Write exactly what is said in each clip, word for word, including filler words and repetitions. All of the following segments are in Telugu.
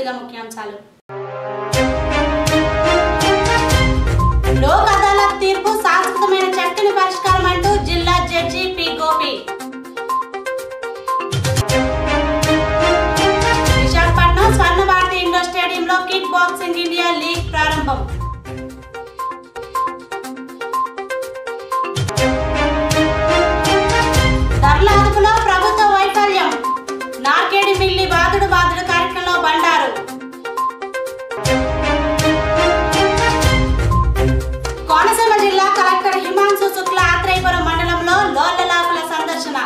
ముందుగా ముఖ్యాంశాలు. లోక్ అదాలత్ తీర్పు శాశ్వతమైన చక్కని పరిష్కారం అంటూ జిల్లా judge P Gopi. Visakhapatnam Swarna Bharati indoor స్టేడియంలో కిక్ బాక్సింగ్ ఇండియా లీగ్ ప్రారంభం. ధరల అదుపులో ప్రభుత్వ వైఫల్యం, నార్కేడి మిల్లి బాదుడు బాదుడు కార్యక్రమంలో బండారు. కోనసీమ జిల్లా కలెక్టర్ హిమాంశు శుక్లా ఆత్రేయపురం మండలంలో లోలలాకుల సందర్శన.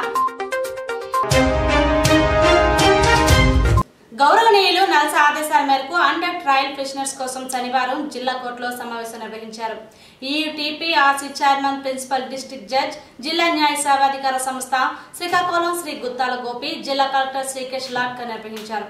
గౌరవనీయులు నల్సా ఆదేశాల మేరకు అండర్ ట్రయల్ ప్రిజనర్స్ కోసం శనివారం జిల్లా కోర్టులో సమావేశం నిర్వహించారు. ఈయుటిపి RC chairman, principal district judge, జిల్లా న్యాయ సేవాధికార సంస్థ శ్రీకాకుళం శ్రీ గుత్తాల గోపి, జిల్లా కలెక్టర్ శ్రీకేష్ లాట్కర్ నిర్వహించారు.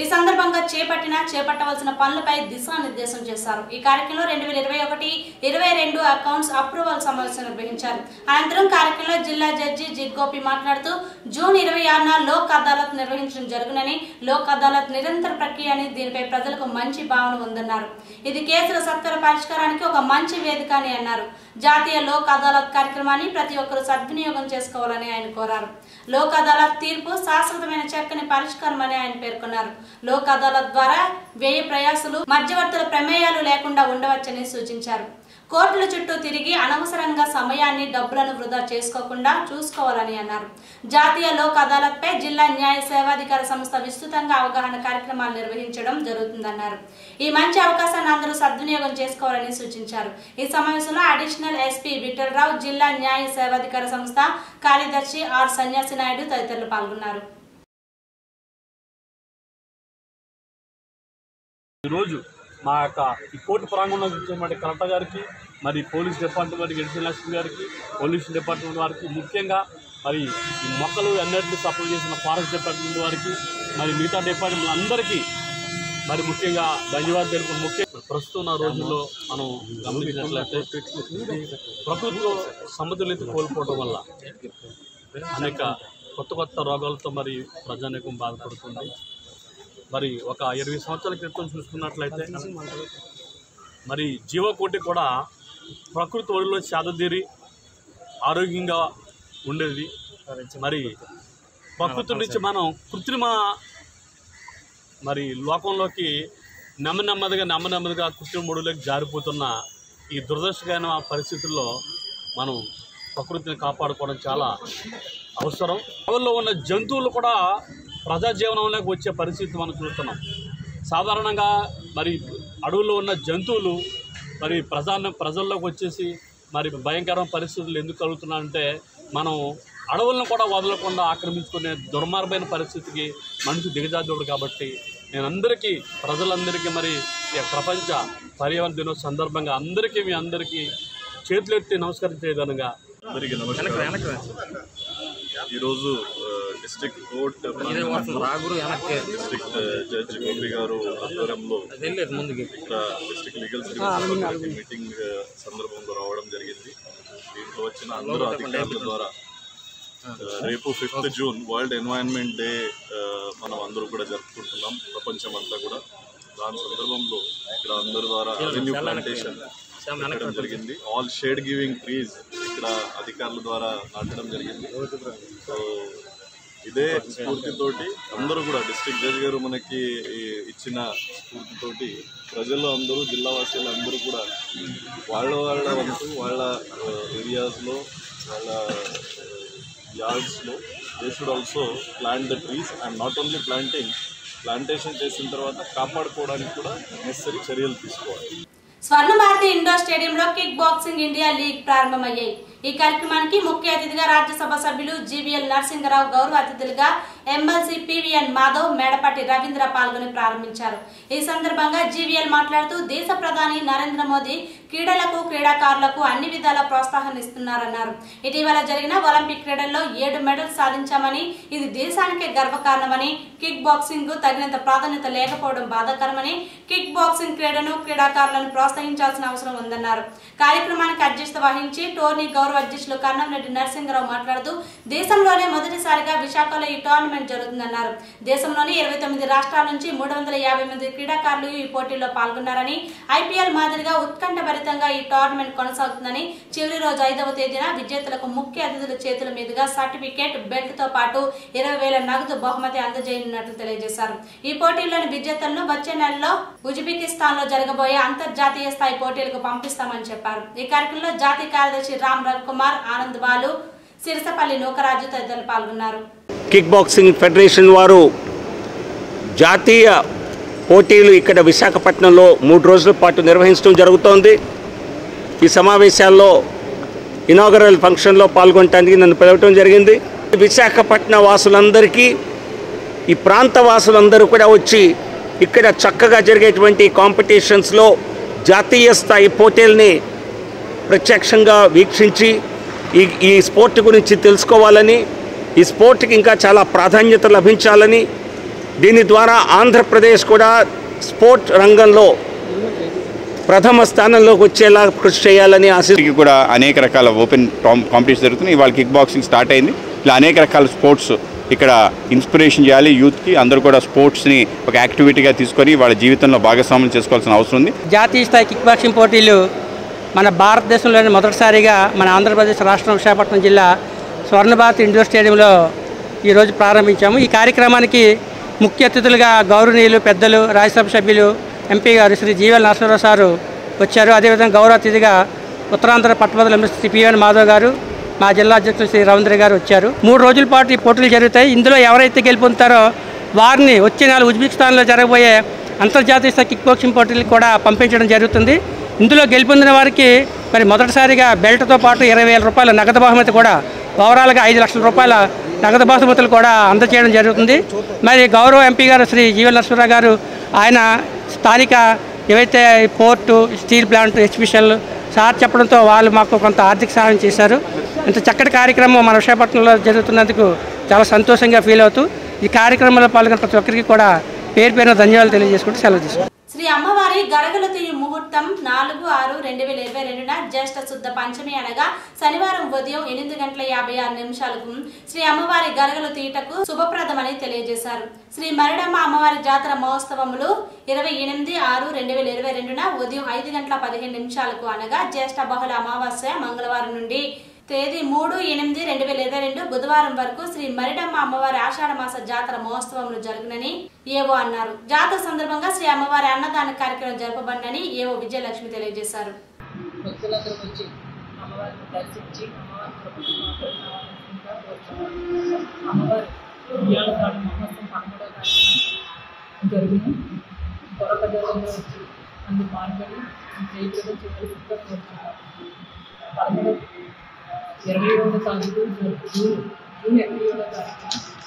ఈ సందర్భంగా చేపట్టిన చేపట్టవలసిన పనులపై దిశానిర్దేశం చేశారు. ఈ కార్యక్రమంలో రెండు వేల ఇరవై ఒకటి ఇరవై రెండు అకౌంట్స్ అప్రూవల్ సమావేశం నిర్వహించారు. అనంతరం కార్యక్రమంలో జిల్లా జడ్జి జిగోపి మాట్లాడుతూ జూన్ ఇరవై ఆరున లోక్ అదాలత్ నిర్వహించడం జరుగునని, లోక్ అదాలత్ నిరంతర ప్రక్రియ అని, దీనిపై ప్రజలకు మంచి భావన ఉందన్నారు. ఇది కేసుల సత్వర పరిష్కారానికి ఒక మంచి వేదిక అని అన్నారు. జాతీయ లోక్ అదాలత్ కార్యక్రమాన్ని ప్రతి ఒక్కరూ సద్వినియోగం చేసుకోవాలని ఆయన కోరారు. లోక్ అదాలత్ తీర్పు శాశ్వతమైన చక్కని పరిష్కారం అని ఆయన పేర్కొన్నారు. లోక్ అదాలత్ ద్వారా వ్యయ ప్రయాసలు, మధ్యవర్తుల ప్రమేయాలు లేకుండా ఉండవచ్చని సూచించారు. కోర్టుల చుట్టూ తిరిగి అనవసరంగా సమయాన్ని, డబ్బులను వృధా చేసుకోకుండా చూసుకోవాలని అన్నారు. జాతీయ లోక్ అదాలత్ పై జిల్లా న్యాయ సేవాధికార సంస్థ విస్తృతంగా అవగాహన కార్యక్రమాలు నిర్వహించడం జరుగుతుందన్నారు. ఈ మంచి అవకాశాన్ని అందరూ సద్వినియోగం చేసుకోవాలని సూచించారు. ఈ సమావేశంలో అడిషనల్ ఎస్పీ విఠలరావు, జిల్లా న్యాయ సేవాధికార సంస్థ కార్యదర్శి ఆర్ సన్యాసి నాయుడు తదితరులు పాల్గొన్నారు. ఈరోజు మా యొక్క ఈ కోర్టు ప్రాంగణంలో ఉన్నటువంటి కలెక్టర్ గారికి, మరి పోలీస్ డిపార్ట్మెంట్ వారికి, ఎడిషనల్ లక్ష్మి గారికి, పోలీస్ డిపార్ట్మెంట్ వారికి, ముఖ్యంగా మరి ఈ మొక్కలు అన్నింటినీ సపోర్ట్ చేసిన ఫారెస్ట్ డిపార్ట్మెంట్ వారికి, మరి మిగతా డిపార్ట్మెంట్ అందరికీ మరి ముఖ్యంగా ధన్యవాదాలు తెలుపుతున్న ముఖ్య ప్రస్తుతం రోజుల్లో మనం గమనించినట్లయితే ప్రకృతిలో సమతుల్యత కోల్పోవడం వల్ల అనేక కొత్త కొత్త రోగాలతో మరి ప్రజానీకం బాధపడుతుంది. మరి ఒక ఇరవై సంవత్సరాల క్రితం చూసుకున్నట్లయితే మరి జీవకోటి కూడా ప్రకృతి ఒడిలో చేదతీరి ఆరోగ్యంగా ఉండేది. మరి ప్రకృతి నుంచి మనం కృత్రిమ మరి లోకంలోకి నెమ్మ నెమ్మదిగా నెమ్మ నెమ్మదిగా కృత్రిమ ఒడిలోకి జారిపోతున్న ఈ దురదృష్టకరమైన పరిస్థితుల్లో మనం ప్రకృతిని కాపాడుకోవడం చాలా అవసరం. అడవుల్లో ఉన్న జంతువులు కూడా ప్రజాజీవనంలోకి వచ్చే పరిస్థితి మనం చూస్తున్నాం. సాధారణంగా మరి అడవుల్లో ఉన్న జంతువులు మరి ప్రజా ప్రజల్లోకి వచ్చేసి మరి భయంకరమైన పరిస్థితులు ఎందుకు కలుగుతున్నాయంటే మనం అడవులను కూడా వదలకుండా ఆక్రమించుకునే దుర్మార్గమైన పరిస్థితికి మనిషి దిగజారుడు. కాబట్టి నేను అందరికీ ప్రజలందరికీ మరి ప్రపంచ పర్యావరణ దినోత్సవ సందర్భంగా అందరికీ మీ అందరికీ చేతులెత్తి నమస్కరించే విధంగా ఈరోజు district court district judge Gopi గారు ఆధ్వర్యంలో ఇక్కడ డిస్ట్రిక్ట్ లీగల్ మీటింగ్ సందర్భంలో రావడం జరిగింది. దీంట్లో వచ్చిన అందరూ అధికారుల ద్వారా రేపు fifth June world environment day మనం అందరూ కూడా జరుపుకుంటున్నాం ప్రపంచం అంతా కూడా. దాని సందర్భంలో ఇక్కడ అందరి ద్వారా రెవెన్యూ ప్లాంటేషన్ నాటడం జరిగింది. ఆల్ షేడ్ గివింగ్ ట్రీస్ ఇక్కడ అధికారుల ద్వారా నాటడం జరిగింది. సో ఇదే స్ఫూర్తితోటి అందరూ కూడా డిస్ట్రిక్ట్ జడ్జి గారు మనకి ఇచ్చిన స్ఫూర్తితోటి ప్రజలు అందరూ, జిల్లా వాసులు అందరూ కూడా వాళ్ళ వాళ్ళ వంతు వాళ్ళ ఏరియాస్లో వాళ్ళ యార్డ్స్లో they should also plant the trees and not only planting, plantation చేసిన తర్వాత కాపాడుకోవడానికి కూడా నెసరీ చర్యలు తీసుకోవాలి. స్వర్ణ భారతి ఇండోర్ స్టేడియంలో కిక్ బాక్సింగ్ ఇండియా లీగ్ ప్రారంభమయ్యాయి. ఈ కార్యక్రమానికి ముఖ్య అతిథిగా రాజ్యసభ సభ్యులు జీవీఎల్ నరసింహరావు, గౌరవ అతిథులుగా ఎమ్మెల్సీ పివిఎన్ మాధవ్, మేడపాటి రవీంద్ర పాల్గొని ప్రారంభించారు. ఈ సందర్భంగా జీవీఎల్ మాట్లాడుతూ దేశ ప్రధాని నరేంద్ర మోదీ క్రీడలకు, క్రీడాకారులకు అన్ని విధాల ప్రోత్సాహాన్ని ఇస్తున్నారన్నారు. ఇటీవల జరిగిన ఒలింపిక్ క్రీడల్లో ఏడు మెడల్ సాధించామని, ఇది దేశానికే గర్వకారణమని, కిక్ బాక్సింగ్ కు తగినంత ప్రాధాన్యత లేకపోవడం బాధాకరమని, కిక్ బాక్సింగ్ క్రీడను, క్రీడాకారులను ప్రోత్సహించాల్సిన అవసరం ఉందన్నారు। కార్యక్రమానికి అధ్యక్షత వహించి టోర్నీ గౌరవ అధ్యక్షులు కన్నంరెడ్డి నరసింగరావు మాట్లాడుతూ దేశంలోనే మొదటిసారిగా విశాఖలో ఈ టోర్నమెంట్ జరుగుతుందన్నారు। దేశంలోని ఇరవై తొమ్మిది రాష్ట్రాల నుంచి మూడు వందల యాభై మంది క్రీడాకారులు ఈ పోటీల్లో పాల్గొన్నారని ఐపీఎల్ మాదిరిగా ఉత్కంఠభరితంగా ఈ టోర్నమెంట్ కొనసాగుతుందని చివరి రోజు ఐదవ తేదీన విజేతలకు ముఖ్య అతిథుల చేతుల మీదుగా సర్టిఫికేట్ బెల్ట్ తో పాటు ఇరవై వేల నగదు బహుమతి అందజేయనున్నట్లు తెలియజేశారు। ఈ పోటీల్లోని విజేతలను వచ్చే నెలలో ఉజ్బెకిస్తాన్ లో జరగబోయే అంతర్జాతీయ స్థాయి పోటీలకు పంపిస్తామని చెప్పారు। ఈ కార్యక్రమంలో జాతీయ కార్యదర్శి రామ్ రవికుమార్, ఆనంద్ బాలు, సిరిసపల్లి నూకరాజు తదితరులు పాల్గొన్నారు। కిక్ బాక్సింగ్ ఫెడరేషన్ వారు జాతీయ పోటీలు ఇక్కడ విశాఖపట్నంలో మూడు రోజుల పాటు నిర్వహించడం జరుగుతోంది। ఈ సమావేశాల్లో ఇనాగరల్ ఫంక్షన్లో పాల్గొనడానికి నన్ను పిలవటం జరిగింది। విశాఖపట్న వాసులందరికీ, ఈ ప్రాంత వాసులందరూ కూడా వచ్చి ఇక్కడ చక్కగా జరిగేటువంటి కాంపిటీషన్స్లో జాతీయ స్థాయి పోటీల్ని ప్రత్యక్షంగా వీక్షించి ఈ ఈ స్పోర్ట్ గురించి తెలుసుకోవాలని, ఈ స్పోర్ట్కి ఇంకా చాలా ప్రాధాన్యత లభించాలని, దీని ద్వారా ఆంధ్రప్రదేశ్ కూడా స్పోర్ట్ రంగంలో ప్రథమ స్థానంలోకి వచ్చేలా కృషి చేయాలని ఆశిస్తుంది। కూడా అనేక రకాల ఓపెన్ కాంపిటీషన్ జరుగుతున్నాయి। ఇవాళ కిక్ బాక్సింగ్ స్టార్ట్ అయింది। ఇలా అనేక రకాల స్పోర్ట్స్ ఇక్కడ ఇన్స్పిరేషన్ చేయాలి యూత్కి। అందరూ కూడా స్పోర్ట్స్ని ఒక యాక్టివిటీగా తీసుకొని వాళ్ళ జీవితంలో భాగస్వామ్యం చేసుకోవాల్సిన అవసరం ఉంది। జాతీయ స్థాయి కిక్ బాక్సింగ్ పోటీలు మన భారతదేశంలోనే మొదటిసారిగా మన ఆంధ్రప్రదేశ్ రాష్ట్రం విశాఖపట్నం జిల్లా స్వర్ణభారతి ఇండోర్ స్టేడియంలో ఈరోజు ప్రారంభించాము। ఈ కార్యక్రమానికి ముఖ్య అతిథులుగా గౌరవనీయులు పెద్దలు రాజ్యసభ సభ్యులు ఎంపీ గారు శ్రీ జీవెల్ నరసింహరావు సారు వచ్చారు। అదేవిధంగా గౌరవ అతిథిగా ఉత్తరాంధ్ర పట్టభద్రుల ఎమ్మెల్సీ శ్రీ పివన్ మాధవ్ గారు, మా జిల్లా అధ్యక్షులు శ్రీ రవీంద్ర గారు వచ్చారు। మూడు రోజుల పాటు ఈ పోటీలు జరుగుతాయి। ఇందులో ఎవరైతే గెలుపొందుతారో వారిని వచ్చే నెల ఉజ్బెకిస్తాన్లో జరగబోయే అంతర్జాతీయ స్థాయి కిక్ బాక్సింగ్ పోటీలకు కూడా పంపించడం జరుగుతుంది। ఇందులో గెలుపొందిన వారికి మరి మొదటిసారిగా బెల్ట్తో పాటు ఇరవై వేల రూపాయల నగదు బహుమతి కూడా, ఓవరాల్గా ఐదు లక్షల రూపాయల నగదు బహుమతులు కూడా అందజేయడం జరుగుతుంది। మరి గౌరవ ఎంపీ గారు శ్రీ జీవెల్ నరసింహరావు గారు ఆయన స్థానిక ఏవైతే పోర్టు, స్టీల్ ప్లాంట్, ఎగ్జిబిషన్లు సార్ చెప్పడంతో వాళ్ళు మాకు కొంత ఆర్థిక సహాయం చేశారు। ఇంత చక్కటి కార్యక్రమం మన విశాఖపట్నంలో జరుగుతున్నందుకు చాలా సంతోషంగా ఫీల్ అవుతూ ఈ కార్యక్రమంలో పాల్గొన్న ప్రతి ఒక్కరికి కూడా పేరు పేరున ధన్యవాదాలు తెలియజేసుకుంటూ సెలవు తీసుకుంటాం। శ్రీ అమ్మవారి గరగల తీయు ముహూర్తం నాలుగు ఆరు రెండు వేల ఇరవై రెండున జ్యేష్ఠ శుద్ధ పంచమి అనగా శనివారం ఉదయం ఎనిమిది గంటల యాభై ఆరు నిమిషాలకు శ్రీ అమ్మవారి గరగలు తీయటకు శుభప్రదమని తెలియజేశారు। శ్రీ మరిడమ్మ అమ్మవారి జాతర మహోత్సవములు ఇరవై ఎనిమిది ఆరు రెండు వేల ఇరవై రెండున ఉదయం ఐదు గంటల పదిహేను నిమిషాలకు అనగా జ్యేష్ఠ బహుళ అమావాస్య మంగళవారం నుండి తేదీ మూడు ఎనిమిది రెండు వేల ఇరవై రెండు బుధవారం వరకు శ్రీ మరిడమ్మ అమ్మవారి ఆషాఢ మాస జాతర మహోత్సవములు జరుగునని ఏవో అన్నారు। జాతర సందర్భంగా శ్రీ అమ్మవారి అన్నదాన కార్యక్రమం జరపబడినని ఏవో విజయలక్ష్మి తెలియజేశారు। ఇరవై ఏడవ తారీఖు జూన్ జూన్ ఇరవై ఏడవ తారీఖు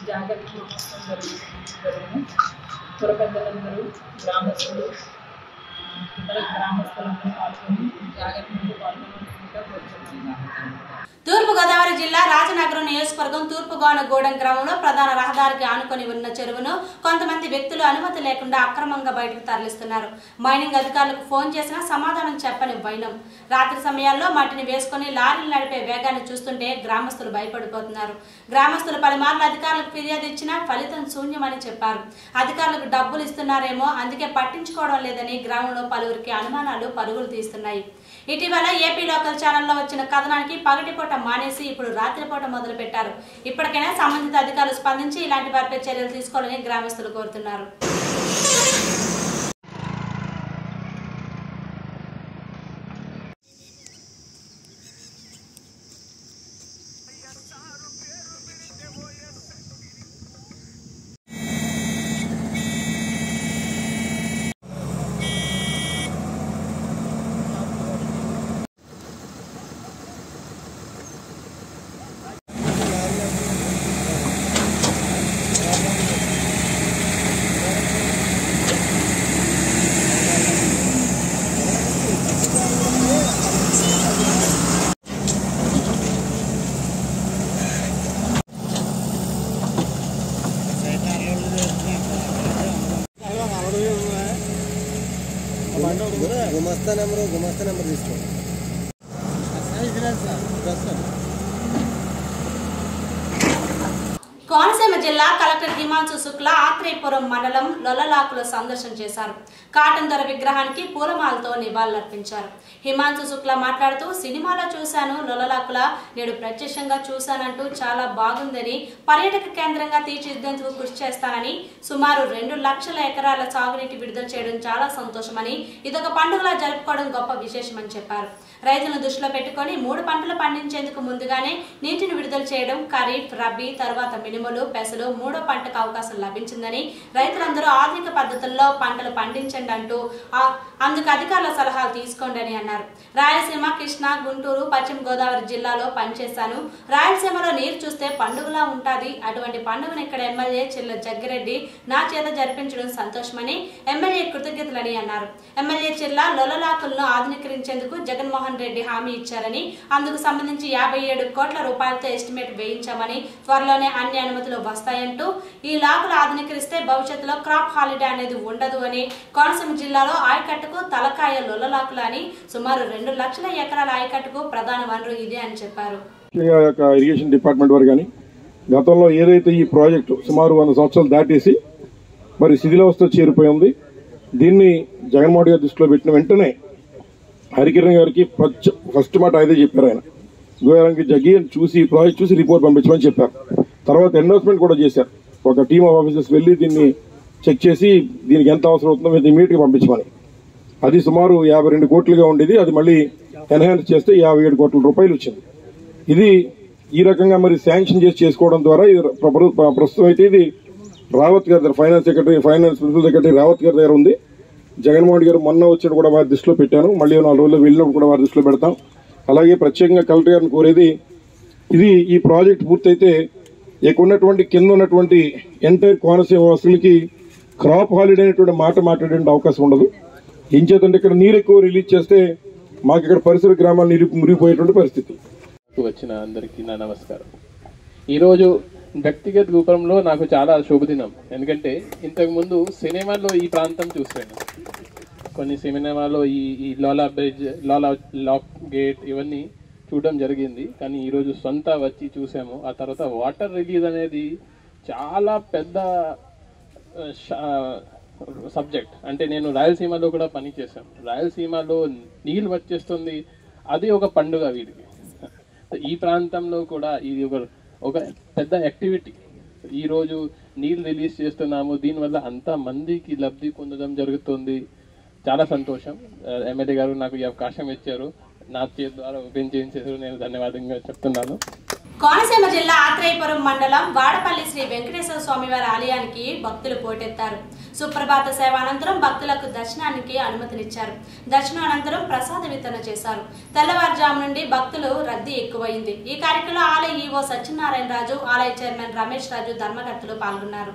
జాగ్రత్త మహోత్సవం జరుగుతుంది। పుర పెద్దలందరూ, గ్రామస్తులు, ఇతర గ్రామస్తులందరూ పాల్గొని జాగ్రత్త ముందు పాల్గొనగా కోరుతున్నాను। తూర్పుగోదావరి జిల్లా రాజనగరం నియోజకవర్గం తూర్పుగోనగూడెం గ్రామంలో ప్రధాన రహదారికి ఆనుకొని ఉన్న చెరువును కొంతమంది వ్యక్తులు అనుమతి లేకుండా అక్రమంగా బయటకు తరలిస్తున్నారు। మైనింగ్ అధికారులకు ఫోన్ చేసినా సమాధానం చెప్పని వైనం। రాత్రి సమయాల్లో మట్టిని వేసుకుని లారీలు నడిపే వేగాన్ని చూస్తుంటే గ్రామస్తులు భయపడిపోతున్నారు। గ్రామస్తులు పలుమార్లు అధికారులకు ఫిర్యాదు ఇచ్చినా ఫలితం శూన్యమని చెప్పారు। అధికారులకు డబ్బులు ఇస్తున్నారేమో, అందుకే పట్టించుకోవడం లేదని గ్రామంలో పలువురికి అనుమానాలు పరుగులు తీస్తున్నాయి। ఇటీవల ఏపీ లోకల్ ఛానల్లో వచ్చిన కథనానికి పగటిపూట మానేసి ఇప్పుడు రాత్రిపూట మొదలు పెట్టారు। ఇప్పటికైనా సంబంధిత అధికారులు స్పందించి ఇలాంటి వారిపై చర్యలు తీసుకోవాలని గ్రామస్తులు కోరుతున్నారు। गुमस्ता नंबर गुमस्ता नंबर కోనసీమ జిల్లా కలెక్టర్ హిమాంశు శుక్ల ఆత్రేయపురం మండలం లొల్లలాకుల సందర్శన చేశారు. కాటన్ దొర విగ్రహానికి పూలమాలతో నివాళులర్పించారు. హిమాంశు శుక్ల మాట్లాడుతూ సినిమాలో చూశాను, లొల్లలాకుల నేను ప్రత్యక్షంగా చూశానంటూ చాలా బాగుందని, పర్యాటక కేంద్రంగా తీర్చిదిద్దేందుకు కృషి చేస్తానని, సుమారు రెండు లక్షల ఎకరాల సాగునీటి విడుదల చేయడం చాలా సంతోషమని, ఇదొక పండుగలా జరుపుకోవడం గొప్ప విశేషమని చెప్పారు. రైతులను దృష్టిలో పెట్టుకొని మూడు పంటలు పండించేందుకు ముందుగానే నీటిని విడుదల చేయడం, ఖరీఫ్, రబీ, తర్వాత పెసలు మూడో పంటకు అవకాశం లభించిందని, రైతులందరూ ఆధునిక పద్ధతుల్లో పంటలు పండించండి అంటూ అందుకు అధికారుల సలహాలు తీసుకోండి అని అన్నారు. రాయలసీమ, కృష్ణా, గుంటూరు, పశ్చిమ గోదావరి జిల్లాలో పనిచేశాను. రాయలసీమలో నీరు చూస్తే పండుగలా ఉంటుంది. అటువంటి పండుగను ఇక్కడ ఎమ్మెల్యే చిల్ల జగ్గిరెడ్డి నా చేత జరిపించడం సంతోషమని ఎమ్మెల్యే కృతజ్ఞతలని అన్నారు. ఎమ్మెల్యే చిల్ల లొల్లలాకులను ఆధునీకరించేందుకు జగన్మోహన్ రెడ్డి హామీ ఇచ్చారని, అందుకు సంబంధించి యాభై ఏడు కోట్ల రూపాయలతో ఎస్టిమేట్ వేయించామని, త్వరలోనే అన్ని అనుమతులు వస్తాయంటూ ఈ లాకులు ఆధునీకరిస్తే భవిష్యత్తులో క్రాప్ హాలిడే అనేది ఉండదు అని, కోనసీమ జిల్లాలో ఆయకట్టుకు తలకాయ లొల్లలాకులు అని, సుమారు రెండు లక్షల ఎకరాల ఆయకట్టుకు ప్రధాన వనరు ఇదే అని చెప్పారు. ఇరిగేషన్ డిపార్ట్మెంట్ వారు కానీ గతంలో ఏదైతే ఈ ప్రాజెక్టు సుమారు వంద సంవత్సరాలు దాటేసి మరి శిథిలావస్థ చేరిపోయింది, దీన్ని జగన్మోహన్ గారి దృష్టిలో పెట్టిన వెంటనే హరికిరణ్ గారికి ఫస్ట్ మాట అయితే చెప్పారు. ఆయన గోయారానికి జగ్గి చూసి ఈ ప్రాజెక్ట్ చూసి రిపోర్ట్ పంపించమని చెప్పారు. తర్వాత ఎన్వర్స్మెంట్ కూడా చేశారు. ఒక టీమ్ ఆఫ్ ఆఫీసర్స్ వెళ్ళి దీన్ని చెక్ చేసి దీనికి ఎంత అవసరం అవుతుందో మీరు ఇమీడియట్గా పంపించమని, అది సుమారు యాభై రెండు కోట్లుగా ఉండేది, అది మళ్ళీ ఎన్హాన్స్ చేస్తే యాభై ఏడు కోట్ల రూపాయలు వచ్చింది. ఇది ఈ రకంగా మరి శాంక్షన్ చేసి చేసుకోవడం ద్వారా ఇది ప్రస్తుతం అయితే ఇది రావత్ గారి దగ్గర finance secretary finance principal secretary Rawat గారి దగ్గర ఉంది. జగన్మోహన్ గారు మొన్న వచ్చిన కూడా వారి దృష్టిలో పెట్టాను, మళ్ళీ నాలుగు రోజుల్లో వెళ్ళినప్పుడు కూడా వారి దృష్టిలో పెడతాం. అలాగే ప్రత్యేకంగా కలెక్టర్ గారిని కోరేది ఇది, ఈ ప్రాజెక్ట్ పూర్తయితే ఇక్కడ ఉన్నటువంటి కింద ఉన్నటువంటి ఎంటైర్ కోనసీమ వాసులకి క్రాప్ హాలిడే అనేటువంటి మాట మాట్లాడే అవకాశం ఉండదు. ఏం చేద్దంటే ఇక్కడ నీరు ఎక్కువ రిలీజ్ చేస్తే మాకు ఇక్కడ పరిసర గ్రామాలు నీరు మురిగిపోయేటువంటి పరిస్థితి. వచ్చిన అందరికీ నా నమస్కారం. ఈరోజు వ్యక్తిగత రూపంలో నాకు చాలా శుభదినం, ఎందుకంటే ఇంతకుముందు సినిమాల్లో ఈ ప్రాంతం చూసాను. కొన్ని సినిమాల్లో ఈ ఈ Lolla bridge, Lolla lock gate ఇవన్నీ చూడడం జరిగింది, కానీ ఈరోజు సొంత వచ్చి చూసాము. ఆ తర్వాత వాటర్ రిలీజ్ అనేది చాలా పెద్ద సబ్జెక్ట్. అంటే నేను రాయలసీమలో కూడా పనిచేశాను. రాయలసీమలో నీళ్ళు వచ్చేస్తుంది, అది ఒక పండుగ వీడికి. ఈ ప్రాంతంలో కూడా ఇది ఒక ఒక పెద్ద యాక్టివిటీ. ఈరోజు నీళ్ళు రిలీజ్ చేస్తున్నాము, దీనివల్ల అంతమందికి లబ్ధి పొందడం జరుగుతుంది. చాలా సంతోషం. ఎమ్మెల్యే గారు నాకు ఈ అవకాశం ఇచ్చారు, నా చేతి ద్వారా ఉపయోగించేందుకు నేను ధన్యవాదంగా చెప్తున్నాను. కోనసీమ జిల్లా ఆత్రేయపురం మండలం వాడపల్లి శ్రీ వెంకటేశ్వర స్వామివారి ఆలయానికి భక్తులు పోటెత్తారు. సుప్రభాత సేవ అనంతరం భక్తులకు దర్శనానికి అనుమతినిచ్చారు. దర్శనం అనంతరం ప్రసాద వితరణ చేశారు. తెల్లవారుజాము నుండి భక్తులు రద్దీ ఎక్కువైంది. ఈ కార్యక్రమంలో ఆలయ ఈవో సత్యనారాయణ రాజు, ఆలయ చైర్మన్ రమేష్ రాజు, ధర్మకర్తలు పాల్గొన్నారు.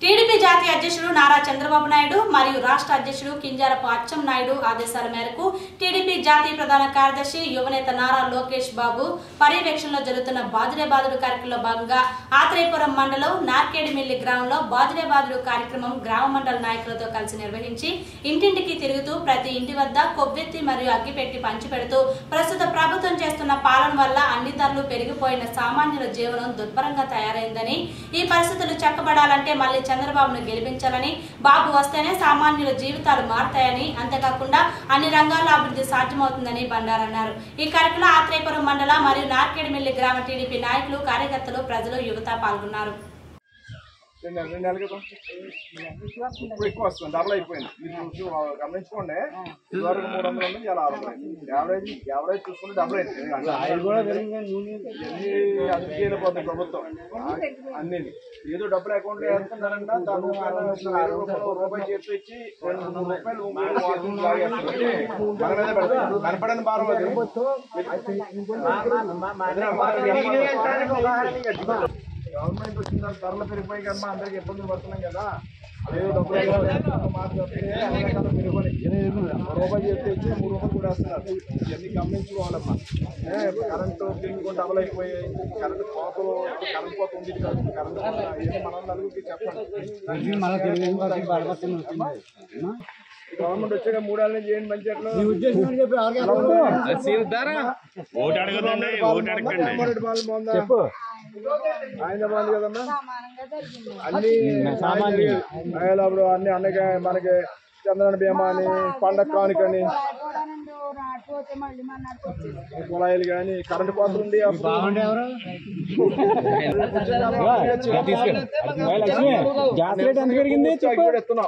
టీడీపీ జాతీయ అధ్యక్షుడు నారా చంద్రబాబు నాయుడు మరియు రాష్ట్ర అధ్యక్షుడు కింజారపు అచ్చెన్నాయుడు ఆదేశాల మేరకు టీడీపీ జాతీయ ప్రధాన కార్యదర్శి యువనేత నారా లోకేష్ బాబు పర్యవేక్షణలో జరుగుతున్న బాదుడే బాదుడు కార్యక్రమంలో భాగంగా ఆత్రేయపురం మండలం నార్కేడిమిల్లి గ్రామంలో బాదుడే బాదుడు కార్యక్రమం గ్రామ మండల నాయకులతో కలిసి నిర్వహించి ఇంటింటికి తిరుగుతూ ప్రతి ఇంటి వద్ద కొవ్వెత్తి మరియు అగ్గిపెట్టి పంచిపెడుతూ ప్రస్తుత ప్రభుత్వం చేస్తున్న పాలన వల్ల అన్ని ధరలు పెరిగిపోయిన సామాన్యుల జీవనం దుర్భరంగా తయారైందని, ఈ పరిస్థితులు చక్కబడాలంటే మళ్ళీ చంద్రబాబును గెలిపించాలని, బాబు వస్తేనే సామాన్యుల జీవితాలు మారుతాయని, అంతేకాకుండా అన్ని రంగాల్లో అభివృద్ధి సాధ్యమవుతుందని బండారన్నారు. ఈ కార్యక్రమంలో ఆత్రేయపురం మండల మరియు నార్కేడిమిల్లి గ్రామ టీడీపీ నాయకులు, కార్యకర్తలు, ప్రజలు, యువత పాల్గొన్నారు. అన్ని ఏదో డబ్బులు అకౌంట్ లో వేస్తున్నారంట, రూపాయలు చేర్పించి రూపాయలు కనపడని భారత గవర్నమెంట్ వచ్చిన తర్వాత ధరలు పెరిగిపోయి కదా అందరికి ఇబ్బందులు పడుతున్నాం కదా, అదే డబ్బులు పెరిగిపోయి रोबा मूड रोबी गमन करें डबल करेंट कोत करेंट कोत करेंगे गवर्नमेंट मूड आयन बात कदम अभी अनेक मन के चंद्रन बीमा पंड कुलानी करेंट पात्र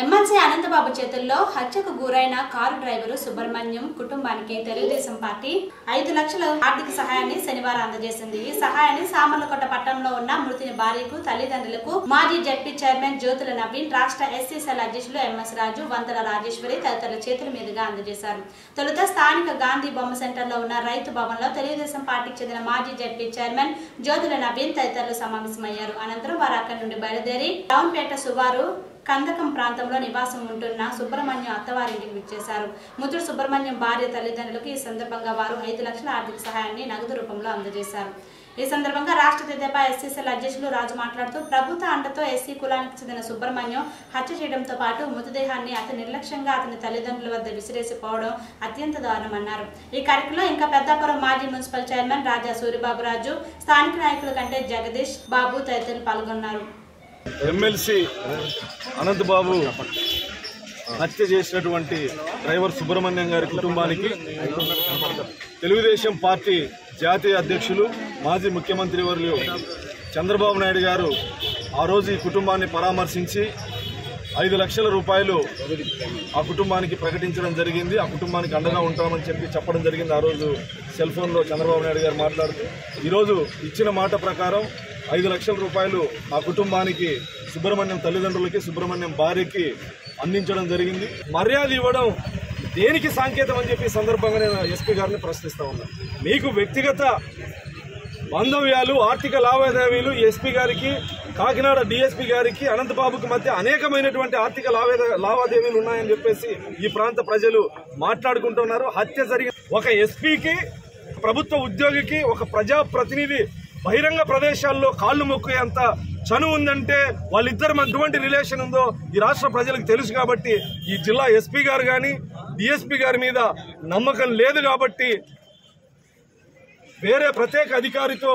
ఎమ్మెల్సీ ఆనందబాబు చేతుల్లో హత్యకు గురైన కారు డ్రైవర్ సుబ్రహ్మణ్యం కుటుంబానికి తెలుగుదేశం పార్టీ ఐదు లక్షల ఆర్థిక సహాయాన్ని శనివారం అందజేసింది। ఈ సహాయాన్ని సామర్లకోట పట్టణంలో ఉన్న మృతుని భార్యకు తల్లిదండ్రులకు మాజీ జెడ్పీ చైర్మన్ జోతుల నవీన్, రాష్ట్ర ఎస్సీ సెల్ అధ్యక్షులు ఎంఎస్ రాజు, వంతల రాజేశ్వరి తదితరుల చేతుల మీదుగా అందజేశారు। తొలుత స్థానిక గాంధీ బొమ్మ సెంటర్లో ఉన్న రైతు భవన్లో తెలుగుదేశం పార్టీకి చెందిన మాజీ జెడ్పీ చైర్మన్ జోతుల నవీన్ తదితరులు సమావేశమయ్యారు। అనంతరం వారు అక్కడి నుండి బయలుదేరి డౌన్పేట సువారు కందకం ప్రాంతంలో నివాసం ఉంటున్న సుబ్రహ్మణ్యం అత్తవారింటికి విచ్చేశారు। మృతుడు సుబ్రహ్మణ్యం భార్య తల్లిదండ్రులకు ఈ సందర్భంగా వారు ఐదు లక్షల ఆర్థిక సహాయాన్ని నగదు రూపంలో అందజేశారు। ఈ సందర్భంగా రాష్ట్ర తెదేపా ఎస్సీసీఎల్ అధ్యక్షులు రాజు మాట్లాడుతూ ప్రభుత్వ అండతో ఎస్సీ కులానికి చెందిన సుబ్రహ్మణ్యం హత్య చేయడంతో పాటు మృతదేహాన్ని అతి నిర్లక్ష్యంగా అతని తల్లిదండ్రుల వద్ద విసిరేసిపోవడం అత్యంత దారుణమన్నారు। ఈ కార్యక్రమంలో ఇంకా పెద్దాపురం మాజీ మున్సిపల్ చైర్మన్ రాజా సూరిబాబురాజు, స్థానిక నాయకుల కంటే జగదీష్ బాబు తదితరులు పాల్గొన్నారు। ఎమ్మెల్సీ అనంతబాబు హత్య చేసినటువంటి డ్రైవర్ సుబ్రహ్మణ్యం గారి కుటుంబానికి తెలుగుదేశం పార్టీ జాతీయ అధ్యక్షులు మాజీ ముఖ్యమంత్రి వర్యులు చంద్రబాబు నాయుడు గారు ఆ రోజు ఈ కుటుంబాన్ని పరామర్శించి ఐదు లక్షల రూపాయలు ఆ కుటుంబానికి ప్రకటించడం జరిగింది। ఆ కుటుంబానికి అండగా ఉంటామని చెప్పి చెప్పడం జరిగింది। ఆ రోజు సెల్ ఫోన్లో చంద్రబాబు నాయుడు గారు మాట్లాడుతూ ఈరోజు ఇచ్చిన మాట ప్రకారం ఐదు లక్షల రూపాయలు ఆ కుటుంబానికి సుబ్రహ్మణ్యం తల్లిదండ్రులకి సుబ్రహ్మణ్యం భార్యకి అందించడం జరిగింది। మర్యాద ఇవ్వడం దేనికి సంకేతం అని చెప్పి సందర్భంగా నేను ఎస్పీ గారిని ప్రశ్నిస్తా ఉన్నాను। మీకు వ్యక్తిగత బాంధవ్యాలు, ఆర్థిక లావాదేవీలు ఎస్పీ గారికి, కాకినాడ డిఎస్పీ గారికి, అనంతబాబుకి మధ్య అనేకమైనటువంటి ఆర్థిక లావాదే లావాదేవీలు ఉన్నాయని చెప్పేసి ఈ ప్రాంత ప్రజలు మాట్లాడుకుంటున్నారు। హత్య జరిగిన ఒక ఎస్పీకి, ప్రభుత్వ ఉద్యోగికి, ఒక ప్రజాప్రతినిధి బహిరంగ ప్రదేశాల్లో కాళ్ళు మొక్కేంత చనువు ఉందంటే వాళ్ళిద్దరి మధ్య రిలేషన్ ఉందో ఈ రాష్ట్ర ప్రజలకు తెలుసు। కాబట్టి ఈ జిల్లా ఎస్పీ గారు కానీ డిఎస్పీ గారి మీద నమ్మకం లేదు కాబట్టి వేరే ప్రత్యేక అధికారితో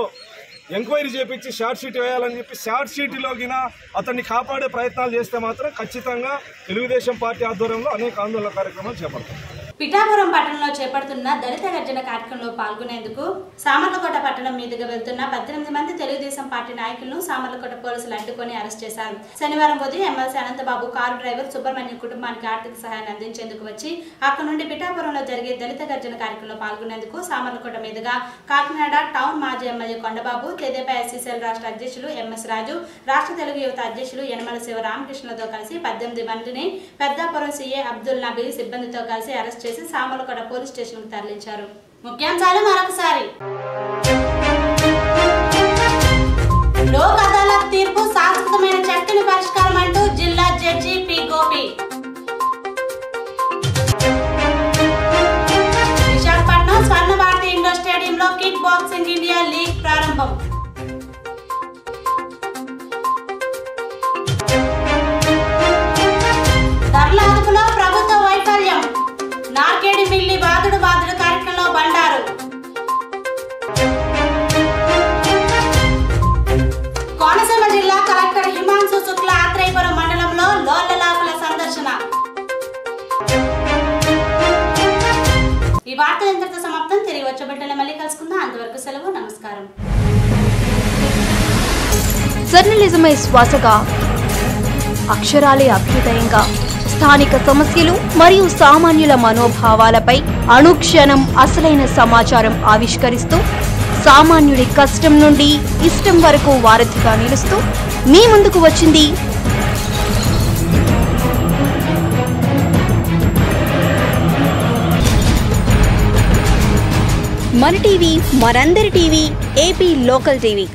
ఎంక్వైరీ చేపించి షార్ట్ షీట్ వేయాలని చెప్పి షార్ట్ షీట్లోకినా అతన్ని కాపాడే ప్రయత్నాలు చేస్తే మాత్రం ఖచ్చితంగా తెలుగుదేశం పార్టీ ఆధ్వర్యంలో అనేక ఆందోళన కార్యక్రమాలు చేపడతాం। పిఠాపురం పట్టణంలో చేపడుతున్న దళిత గర్జన కార్యక్రమంలో పాల్గొనేందుకు సామర్లకోట పట్టణం మీదుగా వెళ్తున్న పద్దెనిమిది మంది తెలుగుదేశం పార్టీ నాయకులను సామర్లకోట పోలీసులు అడ్డుకొని అరెస్ట్ చేశారు। శనివారం ఉదయం MLC Anantababu car driver Subrahmanyam కుటుంబానికి ఆర్థిక సహాయాన్ని అందించేందుకు వచ్చి అక్కడ నుండి పిఠాపురంలో జరిగే దళిత గర్జన కార్యక్రమంలో పాల్గొనేందుకు సామర్లకోట మీదుగా కాకినాడ టౌన్ మాజీ ఎమ్మెల్యే కొండబాబు, తెదేపా ఎస్సీసీఎల్ రాష్ట్ర అధ్యక్షులు ఎంఎస్ రాజు, రాష్ట్ర తెలుగు యువత అధ్యక్షులు యనమల శివ రామకృష్ణతో కలిసి పద్దెనిమిది మందిని పెద్దాపురం సీఏ అబ్దుల్ నబీ సిబ్బందితో కలిసి అరెస్ట్ చేసి సామర్లకోట పోలీస్ స్టేషన్కు తరలించారు। ముఖ్యాంశాలు మరొకసారి, లోక్ అదాలత్ తీర్పు శాశ్వతమైన చక్కని పరిష్కారం అంటూ జిల్లా judge P Gopi, Visakhapatnam Swarna Bharati indoor స్టేడియంలో కిక్ బాక్సింగ్ ఇండియా లీగ్ ప్రారంభం, ధరల అదుపులో ప్రభుత్వ వైఫల్యం, నార్కేడి మిల్లి బాదుడు బాదుడు కార్యక్రమంలో బండారు, కోనసీమ జిల్లా కలెక్టర్ హిమాంశు శుక్ల ఆత్రేయపురం మండలంలో లోలలాకుల సందర్శన। ఈ వార్తలు ఇంతటితో సమాప్తం। తిరిగి వచ్చే బిడ్డలు మళ్ళీ కలుసుకుందాం, అంతవరకు సెలవు, నమస్కారం। జర్నలిజమే శ్వాసగా, అక్షరాలే అభ్యుదయంగా స్థానిక సమస్యలు మరియు సామాన్యుల మనోభావాలపై అనుక్షణం అసలైన సమాచారం ఆవిష్కరిస్తూ సామాన్యుడి కష్టం నుండి ఇష్టం వరకు వారధిగా నిలుస్తూ మీ ముందుకు వచ్చింది మన టీవీ, మనందరి టీవీ, ఏపీ లోకల్ టీవీ।